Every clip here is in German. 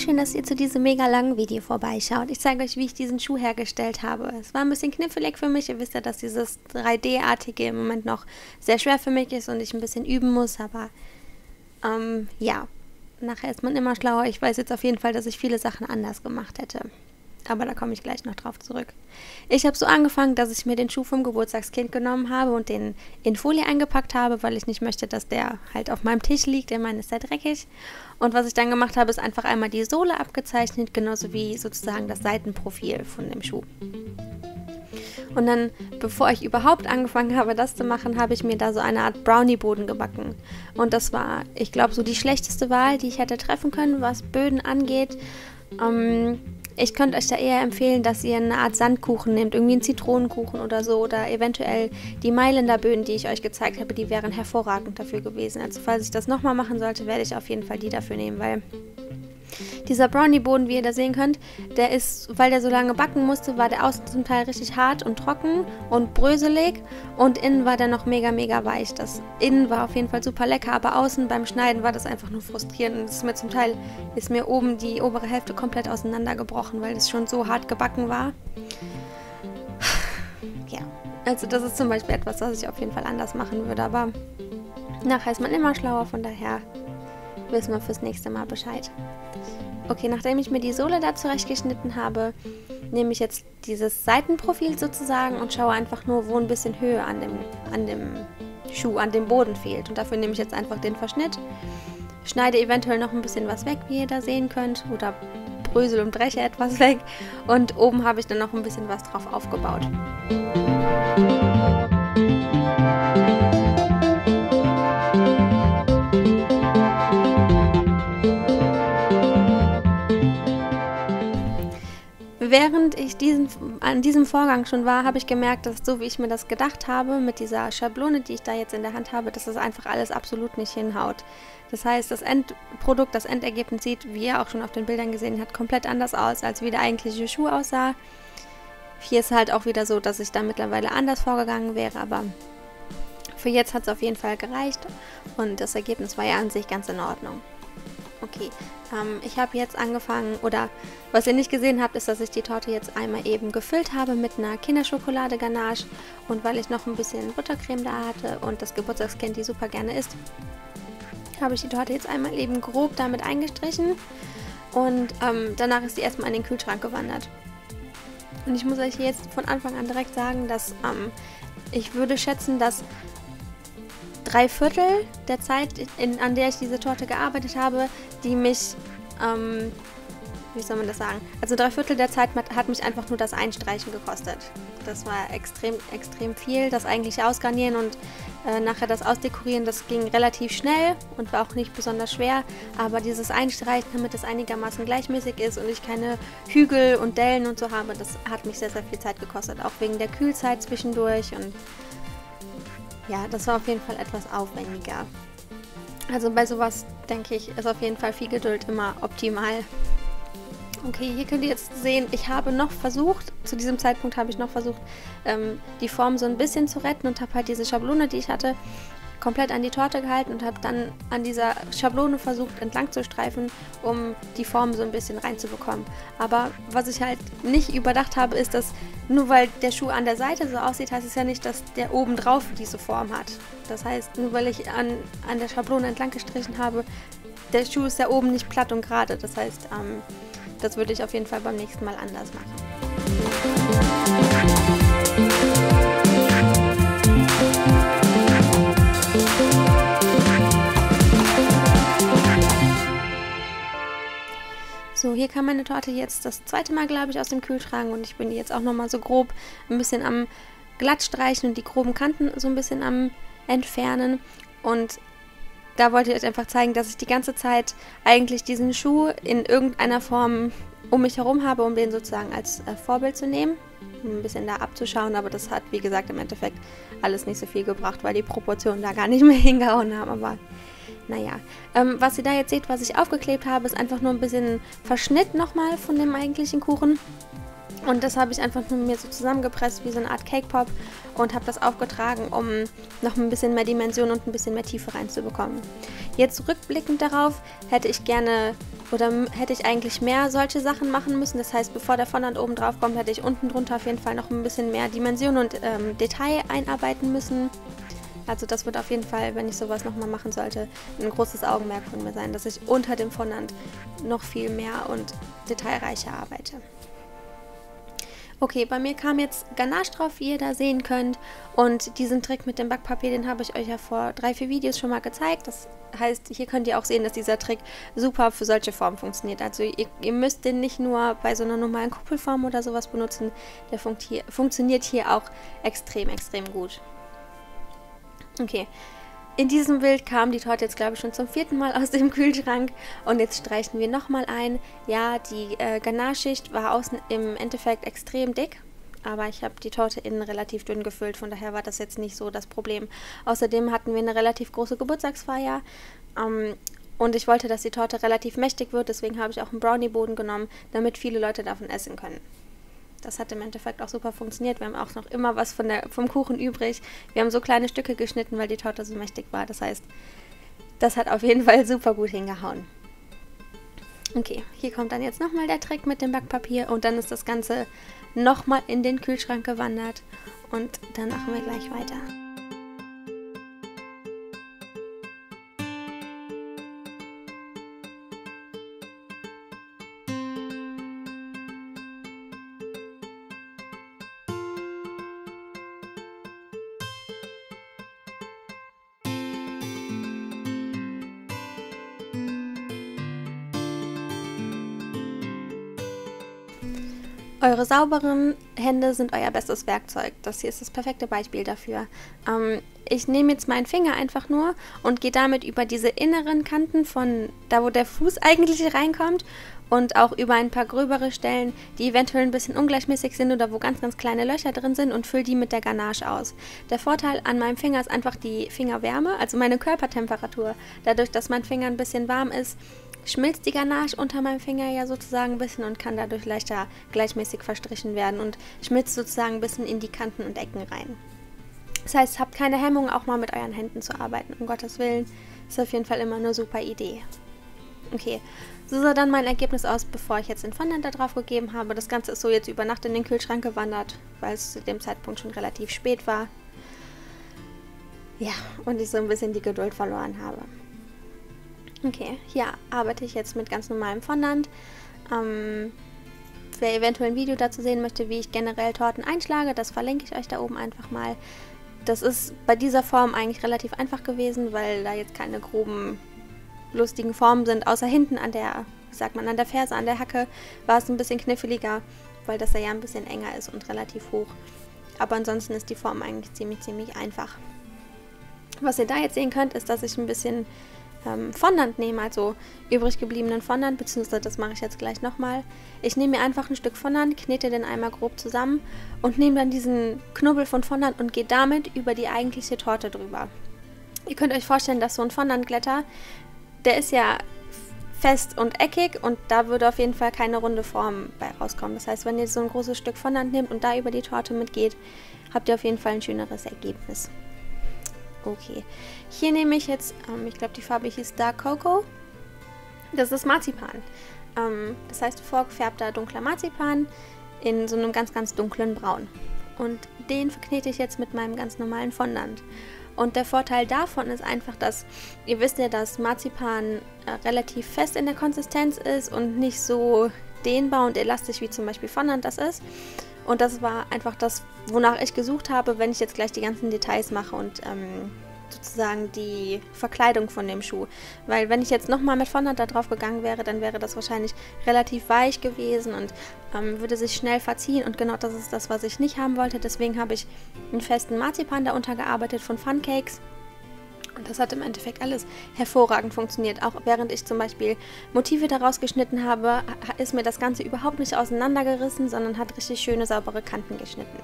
schön, dass ihr zu diesem mega langen Video vorbeischaut. Ich zeige euch, wie ich diesen Schuh hergestellt habe. Es war ein bisschen knifflig für mich. Ihr wisst ja, dass dieses 3D-artige im Moment noch sehr schwer für mich ist und ich ein bisschen üben muss. Aber ja, nachher ist man immer schlauer. Ich weiß jetzt auf jeden Fall, dass ich viele Sachen anders gemacht hätte. Aber da komme ich gleich noch drauf zurück. Ich habe so angefangen, dass ich mir den Schuh vom Geburtstagskind genommen habe und den in Folie eingepackt habe, weil ich nicht möchte, dass der halt auf meinem Tisch liegt, denn mein ist sehr dreckig. Und was ich dann gemacht habe, ist einfach einmal die Sohle abgezeichnet, genauso wie sozusagen das Seitenprofil von dem Schuh. Und dann, bevor ich überhaupt angefangen habe, das zu machen, habe ich mir da so eine Art Brownie-Boden gebacken. Und das war, ich glaube, so die schlechteste Wahl, die ich hätte treffen können, was Böden angeht. Ich könnte euch da eher empfehlen, dass ihr eine Art Sandkuchen nehmt, irgendwie einen Zitronenkuchen oder so, oder eventuell die Mailänder Böden, die ich euch gezeigt habe, die wären hervorragend dafür gewesen. Also falls ich das nochmal machen sollte, werde ich auf jeden Fall die dafür nehmen, weil dieser Brownie-Boden, wie ihr da sehen könnt, der ist, weil der so lange backen musste, war der außen zum Teil richtig hart und trocken und bröselig und innen war der noch mega, mega weich. Das Innen war auf jeden Fall super lecker, aber außen beim Schneiden war das einfach nur frustrierend. Und zum Teil ist mir oben die obere Hälfte komplett auseinandergebrochen, weil es schon so hart gebacken war. Ja, also das ist zum Beispiel etwas, was ich auf jeden Fall anders machen würde, aber nachher ist man immer schlauer, von daher wissen wir fürs nächste Mal Bescheid. Okay, nachdem ich mir die Sohle da zurechtgeschnitten habe, nehme ich jetzt dieses Seitenprofil sozusagen und schaue einfach nur, wo ein bisschen Höhe an dem Schuh, an dem Boden fehlt. Und dafür nehme ich jetzt einfach den Verschnitt, schneide eventuell noch ein bisschen was weg, wie ihr da sehen könnt, oder brösel und breche etwas weg. Und oben habe ich dann noch ein bisschen was drauf aufgebaut. Während ich an diesem Vorgang schon war, habe ich gemerkt, dass so wie ich mir das gedacht habe, mit dieser Schablone, die ich da jetzt in der Hand habe, dass das einfach alles absolut nicht hinhaut. Das heißt, das Endprodukt, das Endergebnis sieht, wie ihr auch schon auf den Bildern gesehen habt, komplett anders aus, als wie der eigentliche Schuh aussah. Hier ist halt auch wieder so, dass ich da mittlerweile anders vorgegangen wäre, aber für jetzt hat es auf jeden Fall gereicht und das Ergebnis war ja an sich ganz in Ordnung. Okay, ich habe jetzt angefangen, oder was ihr nicht gesehen habt, ist, dass ich die Torte jetzt einmal eben gefüllt habe mit einer Kinderschokolade-Ganache und weil ich noch ein bisschen Buttercreme da hatte und das Geburtstagskind die super gerne isst, habe ich die Torte jetzt einmal eben grob damit eingestrichen und danach ist sie erstmal in den Kühlschrank gewandert. Und ich muss euch jetzt von Anfang an direkt sagen, dass ich würde schätzen, dass 3/4 der Zeit, an der ich diese Torte gearbeitet habe, die mich, wie soll man das sagen? Also 3/4 der Zeit hat mich einfach nur das Einstreichen gekostet. Das war extrem, extrem viel. Das eigentliche Ausgarnieren und nachher das Ausdekorieren, das ging relativ schnell und war auch nicht besonders schwer. Aber dieses Einstreichen, damit es einigermaßen gleichmäßig ist und ich keine Hügel und Dellen und so habe, das hat mich sehr, sehr viel Zeit gekostet. Auch wegen der Kühlzeit zwischendurch und ja, das war auf jeden Fall etwas aufwendiger. Also bei sowas, denke ich, ist auf jeden Fall viel Geduld immer optimal. Okay, hier könnt ihr jetzt sehen, ich habe noch versucht, zu diesem Zeitpunkt habe ich noch versucht, die Form so ein bisschen zu retten und habe halt diese Schablone, die ich hatte, komplett an die Torte gehalten und habe dann an dieser Schablone versucht, entlang zu streifen, um die Form so ein bisschen reinzubekommen. Aber was ich halt nicht überdacht habe, ist, dass nur weil der Schuh an der Seite so aussieht, heißt es ja nicht, dass der oben drauf diese Form hat. Das heißt, nur weil ich an der Schablone entlang gestrichen habe, der Schuh ist ja oben nicht platt und gerade. Das heißt, das würde ich auf jeden Fall beim nächsten Mal anders machen. So, hier kam meine Torte jetzt das zweite Mal, glaube ich, aus dem Kühlschrank und ich bin die jetzt auch nochmal so grob ein bisschen am Glattstreichen und die groben Kanten so ein bisschen am Entfernen. Und da wollte ich euch einfach zeigen, dass ich die ganze Zeit eigentlich diesen Schuh in irgendeiner Form um mich herum habe, um den sozusagen als Vorbild zu nehmen, um ein bisschen da abzuschauen, aber das hat, wie gesagt, im Endeffekt alles nicht so viel gebracht, weil die Proportionen da gar nicht mehr hingehauen haben, aber naja, was ihr da jetzt seht, was ich aufgeklebt habe, ist einfach nur ein bisschen Verschnitt nochmal von dem eigentlichen Kuchen. Und das habe ich einfach nur mir so zusammengepresst wie so eine Art Cake Pop und habe das aufgetragen, um noch ein bisschen mehr Dimension und ein bisschen mehr Tiefe reinzubekommen. Jetzt rückblickend darauf hätte ich gerne Oder hätte ich eigentlich mehr solche Sachen machen müssen? Das heißt, bevor der Fondant oben drauf kommt, hätte ich unten drunter auf jeden Fall noch ein bisschen mehr Dimension und Detail einarbeiten müssen. Also das wird auf jeden Fall, wenn ich sowas nochmal machen sollte, ein großes Augenmerk von mir sein, dass ich unter dem Fondant noch viel mehr und detailreicher arbeite. Okay, bei mir kam jetzt Ganache drauf, wie ihr da sehen könnt, und diesen Trick mit dem Backpapier, den habe ich euch ja vor 3, 4 Videos schon mal gezeigt. Das heißt, hier könnt ihr auch sehen, dass dieser Trick super für solche Formen funktioniert. Also ihr müsst den nicht nur bei so einer normalen Kuppelform oder sowas benutzen, der funktioniert hier auch extrem, extrem gut. Okay, in diesem Bild kam die Torte jetzt, glaube ich, schon zum 4. Mal aus dem Kühlschrank und jetzt streichen wir nochmal ein. Ja, die Ganache-Schicht war außen im Endeffekt extrem dick, aber ich habe die Torte innen relativ dünn gefüllt, von daher war das jetzt nicht so das Problem. Außerdem hatten wir eine relativ große Geburtstagsfeier und ich wollte, dass die Torte relativ mächtig wird, deswegen habe ich auch einen Brownie-Boden genommen, damit viele Leute davon essen können. Das hat im Endeffekt auch super funktioniert. Wir haben auch noch immer was von vom Kuchen übrig. Wir haben so kleine Stücke geschnitten, weil die Torte so mächtig war. Das heißt, das hat auf jeden Fall super gut hingehauen. Okay, hier kommt dann jetzt nochmal der Trick mit dem Backpapier und dann ist das Ganze nochmal in den Kühlschrank gewandert und dann machen wir gleich weiter. Eure sauberen Hände sind euer bestes Werkzeug. Das hier ist das perfekte Beispiel dafür. Ich nehme jetzt meinen Finger einfach nur und gehe damit über diese inneren Kanten von da, wo der Fuß eigentlich reinkommt und auch über ein paar gröbere Stellen, die eventuell ein bisschen ungleichmäßig sind oder wo ganz, ganz kleine Löcher drin sind, und fülle die mit der Ganache aus. Der Vorteil an meinem Finger ist einfach die Fingerwärme, also meine Körpertemperatur. Dadurch, dass mein Finger ein bisschen warm ist, schmilzt die Ganache unter meinem Finger ja sozusagen ein bisschen und kann dadurch leichter gleichmäßig verstrichen werden und schmilzt sozusagen ein bisschen in die Kanten und Ecken rein. Das heißt, habt keine Hemmung, auch mal mit euren Händen zu arbeiten, um Gottes Willen. Ist auf jeden Fall immer eine super Idee. Okay, so sah dann mein Ergebnis aus, bevor ich jetzt den Fondant da drauf gegeben habe. Das Ganze ist so jetzt über Nacht in den Kühlschrank gewandert, weil es zu dem Zeitpunkt schon relativ spät war. Ja, und ich so ein bisschen die Geduld verloren habe. Okay, hier arbeite ich jetzt mit ganz normalem Fondant. Wer eventuell ein Video dazu sehen möchte, wie ich generell Torten einschlage, das verlinke ich euch da oben einfach mal. Das ist bei dieser Form eigentlich relativ einfach gewesen, weil da jetzt keine groben, lustigen Formen sind. Außer hinten an der, wie sagt man, an der Ferse, an der Hacke war es ein bisschen kniffliger, weil das da ja ein bisschen enger ist und relativ hoch. Aber ansonsten ist die Form eigentlich ziemlich, ziemlich einfach. Was ihr da jetzt sehen könnt, ist, dass ich ein bisschen Fondant nehme, also übrig gebliebenen Fondant, beziehungsweise das mache ich jetzt gleich nochmal. Ich nehme mir einfach ein Stück Fondant, knete den einmal grob zusammen und nehme dann diesen Knubbel von Fondant und gehe damit über die eigentliche Torte drüber. Ihr könnt euch vorstellen, dass so ein Fondantglätter, der ist ja fest und eckig und da würde auf jeden Fall keine runde Form bei rauskommen. Das heißt, wenn ihr so ein großes Stück Fondant nehmt und da über die Torte mitgeht, habt ihr auf jeden Fall ein schöneres Ergebnis. Okay, hier nehme ich jetzt, ich glaube die Farbe hieß Dark Cocoa, das ist Marzipan. Das heißt vorgefärbter dunkler Marzipan in so einem ganz, ganz dunklen Braun. Und den verknete ich jetzt mit meinem ganz normalen Fondant. Und der Vorteil davon ist einfach, dass, ihr wisst ja, dass Marzipan relativ fest in der Konsistenz ist und nicht so dehnbar und elastisch, wie zum Beispiel Fondant das ist. Und das war einfach das, wonach ich gesucht habe, wenn ich jetzt gleich die ganzen Details mache und sozusagen die Verkleidung von dem Schuh. Weil wenn ich jetzt nochmal mit Fondant da drauf gegangen wäre, dann wäre das wahrscheinlich relativ weich gewesen und würde sich schnell verziehen. Und genau das ist das, was ich nicht haben wollte. Deswegen habe ich einen festen Marzipan da untergearbeitet von Funcakes. Und das hat im Endeffekt alles hervorragend funktioniert. Auch während ich zum Beispiel Motive daraus geschnitten habe, ist mir das Ganze überhaupt nicht auseinandergerissen, sondern hat richtig schöne, saubere Kanten geschnitten.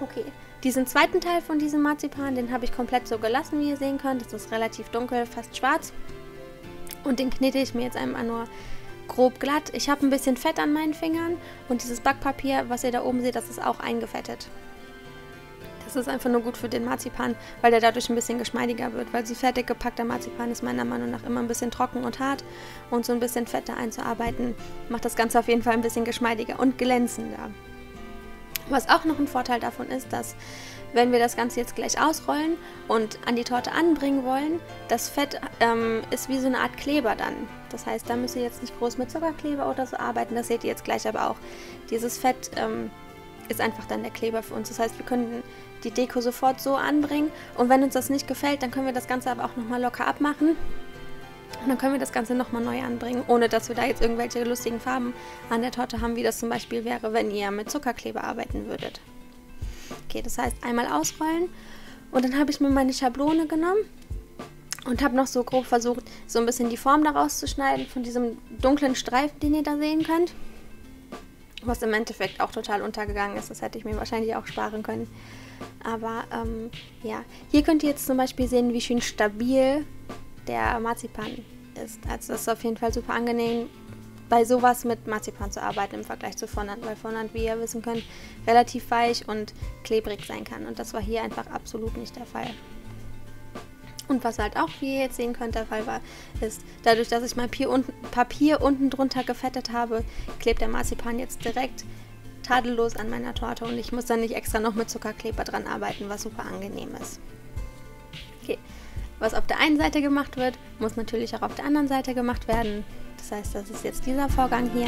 Okay, diesen zweiten Teil von diesem Marzipan, den habe ich komplett so gelassen, wie ihr sehen könnt. Das ist relativ dunkel, fast schwarz. Und den knete ich mir jetzt einmal nur grob glatt. Ich habe ein bisschen Fett an meinen Fingern und dieses Backpapier, was ihr da oben seht, das ist auch eingefettet. Das ist einfach nur gut für den Marzipan, weil der dadurch ein bisschen geschmeidiger wird, weil so fertig gepackter Marzipan ist meiner Meinung nach immer ein bisschen trocken und hart, und so ein bisschen Fett da einzuarbeiten macht das Ganze auf jeden Fall ein bisschen geschmeidiger und glänzender. Was auch noch ein Vorteil davon ist, dass wenn wir das Ganze jetzt gleich ausrollen und an die Torte anbringen wollen, das Fett ist wie so eine Art Kleber dann. Das heißt, da müsst ihr jetzt nicht groß mit Zuckerkleber oder so arbeiten, das seht ihr jetzt gleich aber auch. Dieses Fett ist einfach dann der Kleber für uns. Das heißt, wir können die Deko sofort so anbringen, und wenn uns das nicht gefällt, dann können wir das Ganze aber auch nochmal locker abmachen. Und dann können wir das Ganze nochmal neu anbringen, ohne dass wir da jetzt irgendwelche lustigen Farben an der Torte haben, wie das zum Beispiel wäre, wenn ihr mit Zuckerkleber arbeiten würdet. Okay, das heißt einmal ausrollen, und dann habe ich mir meine Schablone genommen und habe noch so grob versucht, so ein bisschen die Form daraus zu schneiden von diesem dunklen Streifen, den ihr da sehen könnt. Was im Endeffekt auch total untergegangen ist, das hätte ich mir wahrscheinlich auch sparen können. Aber ja, hier könnt ihr jetzt zum Beispiel sehen, wie schön stabil der Marzipan ist. Also das ist auf jeden Fall super angenehm, bei sowas mit Marzipan zu arbeiten im Vergleich zu Fondant, weil Fondant, wie ihr wissen könnt, relativ weich und klebrig sein kann, und das war hier einfach absolut nicht der Fall. Und was halt auch, wie ihr jetzt sehen könnt, der Fall war, ist, dadurch, dass ich mein Papier unten drunter gefettet habe, klebt der Marzipan jetzt direkt tadellos an meiner Torte, und ich muss dann nicht extra noch mit Zuckerkleber dran arbeiten, was super angenehm ist. Okay. Was auf der einen Seite gemacht wird, muss natürlich auch auf der anderen Seite gemacht werden. Das heißt, das ist jetzt dieser Vorgang hier.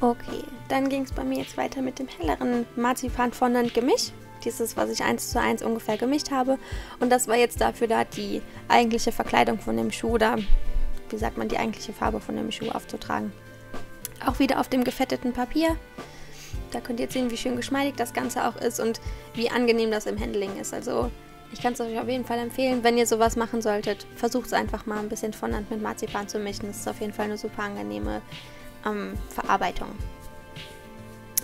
Okay, dann ging es bei mir jetzt weiter mit dem helleren Marzipan-Fondant-Gemisch. Dieses, was ich 1:1 ungefähr gemischt habe, und das war jetzt dafür da, die eigentliche Verkleidung von dem Schuh oder, wie sagt man, die eigentliche Farbe von dem Schuh aufzutragen. Auch wieder auf dem gefetteten Papier. Da könnt ihr jetzt sehen, wie schön geschmeidig das Ganze auch ist und wie angenehm das im Handling ist. Also ich kann es euch auf jeden Fall empfehlen, wenn ihr sowas machen solltet, versucht es einfach mal ein bisschen Fondant mit Marzipan zu mischen. Das ist auf jeden Fall eine super angenehme Verarbeitung.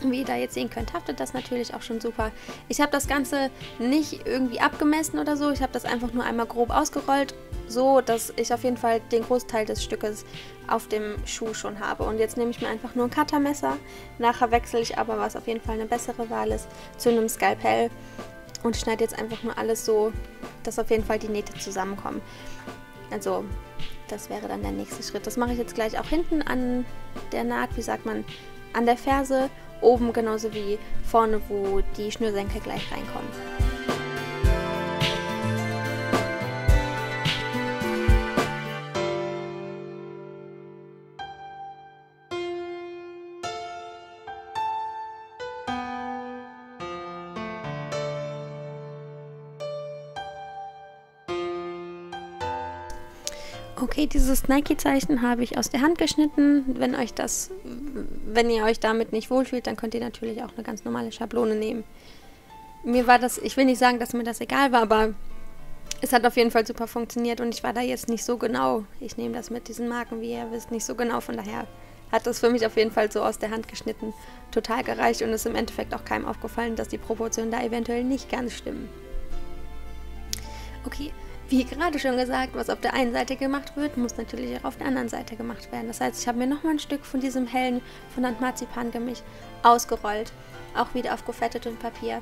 Wie ihr da jetzt sehen könnt, haftet das natürlich auch schon super. Ich habe das Ganze nicht irgendwie abgemessen oder so, ich habe das einfach nur einmal grob ausgerollt, so dass ich auf jeden Fall den Großteil des Stückes auf dem Schuh schon habe. Und jetzt nehme ich mir einfach nur ein Cuttermesser, nachher wechsle ich aber, was auf jeden Fall eine bessere Wahl ist, zu einem Skalpell und schneide jetzt einfach nur alles so, dass auf jeden Fall die Nähte zusammenkommen. Also das wäre dann der nächste Schritt. Das mache ich jetzt gleich auch hinten an der Naht, wie sagt man, an der Ferse, oben genauso wie vorne, wo die Schnürsenkel gleich reinkommen. Okay, dieses Nike-Zeichen habe ich aus der Hand geschnitten. Wenn ihr euch damit nicht wohlfühlt, dann könnt ihr natürlich auch eine ganz normale Schablone nehmen. Mir war das, ich will nicht sagen, dass mir das egal war, aber es hat auf jeden Fall super funktioniert und ich war da jetzt nicht so genau. Ich nehme das mit diesen Marken, wie ihr wisst, nicht so genau. Von daher hat das für mich auf jeden Fall so aus der Hand geschnitten total gereicht und ist im Endeffekt auch keinem aufgefallen, dass die Proportionen da eventuell nicht ganz stimmen. Okay. Wie gerade schon gesagt, was auf der einen Seite gemacht wird, muss natürlich auch auf der anderen Seite gemacht werden. Das heißt, ich habe mir nochmal ein Stück von diesem hellen Fondant-Marzipan-Gemisch ausgerollt, auch wieder auf gefettetem Papier,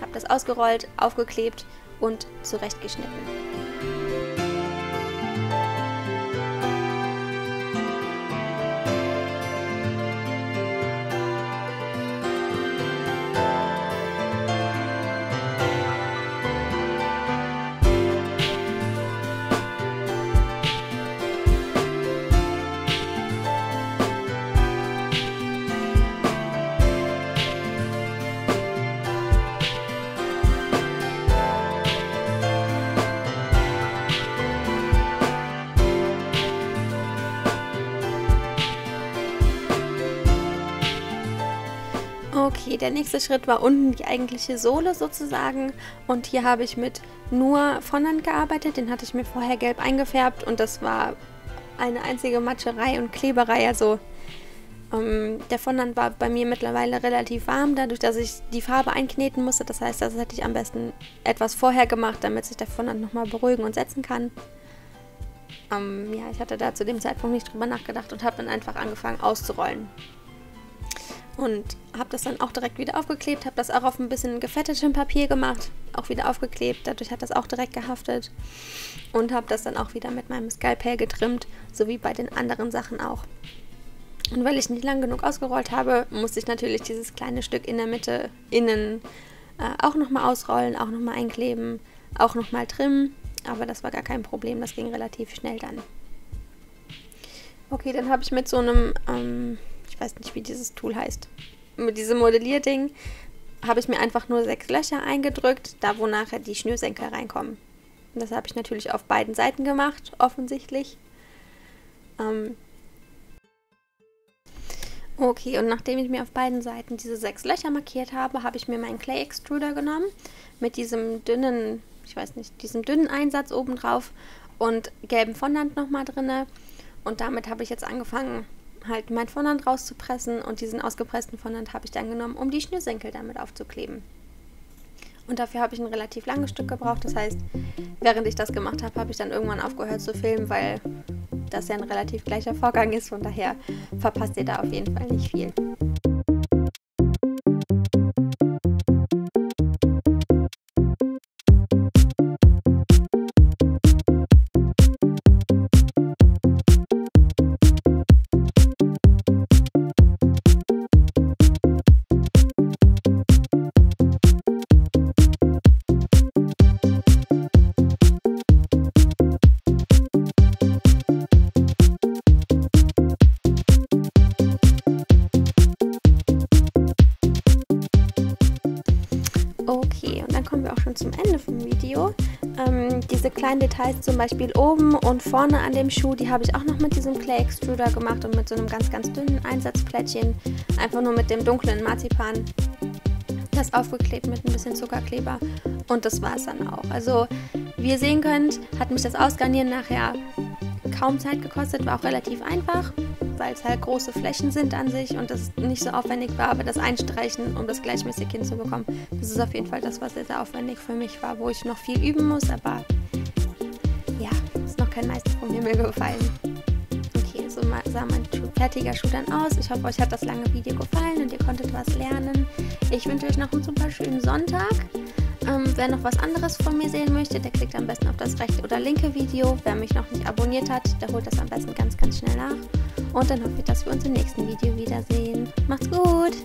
habe das ausgerollt, aufgeklebt und zurechtgeschnitten. Okay, der nächste Schritt war unten die eigentliche Sohle sozusagen, und hier habe ich mit nur Fondant gearbeitet, den hatte ich mir vorher gelb eingefärbt und das war eine einzige Matscherei und Kleberei, also Der Fondant war bei mir mittlerweile relativ warm, dadurch, dass ich die Farbe einkneten musste. Das heißt, das hätte ich am besten etwas vorher gemacht, damit sich der Fondant nochmal beruhigen und setzen kann. Ja, ich hatte da zu dem Zeitpunkt nicht drüber nachgedacht und habe dann einfach angefangen auszurollen. Und habe das dann auch direkt wieder aufgeklebt, habe das auch auf ein bisschen gefettetem Papier gemacht, auch wieder aufgeklebt, dadurch hat das auch direkt gehaftet. Und habe das dann auch wieder mit meinem Skalpell getrimmt, so wie bei den anderen Sachen auch. Und weil ich nicht lang genug ausgerollt habe, musste ich natürlich dieses kleine Stück in der Mitte innen auch nochmal ausrollen, auch nochmal einkleben, auch nochmal trimmen. Aber das war gar kein Problem, das ging relativ schnell dann. Okay, dann habe ich mit so einem, ich weiß nicht, wie dieses Tool heißt, mit diesem Modellierding, habe ich mir einfach nur 6 Löcher eingedrückt, da wo nachher die Schnürsenkel reinkommen. Und das habe ich natürlich auf beiden Seiten gemacht, offensichtlich. Okay, und nachdem ich mir auf beiden Seiten diese 6 Löcher markiert habe, habe ich mir meinen Clay Extruder genommen mit diesem dünnen, ich weiß nicht, diesem dünnen Einsatz obendrauf und gelben Fondant nochmal drinne. Und damit habe ich jetzt angefangen, halt mein Fondant rauszupressen und diesen ausgepressten Fondant habe ich dann genommen, um die Schnürsenkel damit aufzukleben. Und dafür habe ich ein relativ langes Stück gebraucht, das heißt, während ich das gemacht habe, habe ich dann irgendwann aufgehört zu filmen, weil das ja ein relativ gleicher Vorgang ist, von daher verpasst ihr da auf jeden Fall nicht viel. Zum Ende vom Video. Diese kleinen Details zum Beispiel oben und vorne an dem Schuh, die habe ich auch noch mit diesem Clay Extruder gemacht und mit so einem ganz, ganz dünnen Einsatzplättchen, einfach nur mit dem dunklen Marzipan, das aufgeklebt mit ein bisschen Zuckerkleber und das war es dann auch. Also wie ihr sehen könnt, hat mich das Ausgarnieren nachher kaum Zeit gekostet, war auch relativ einfach, weil es halt große Flächen sind an sich und das nicht so aufwendig war, aber das Einstreichen, um das gleichmäßig hinzubekommen, das ist auf jeden Fall das, was sehr, sehr aufwendig für mich war, wo ich noch viel üben muss, aber ja, ist noch kein Meister von mir gefallen. Okay, so sah mein fertiger Schuh dann aus. Ich hoffe, euch hat das lange Video gefallen und ihr konntet was lernen. Ich wünsche euch noch einen super schönen Sonntag. Wer noch was anderes von mir sehen möchte, der klickt am besten auf das rechte oder linke Video. Wer mich noch nicht abonniert hat, der holt das am besten ganz, ganz schnell nach. Und dann hoffe ich, dass wir uns im nächsten Video wiedersehen. Macht's gut!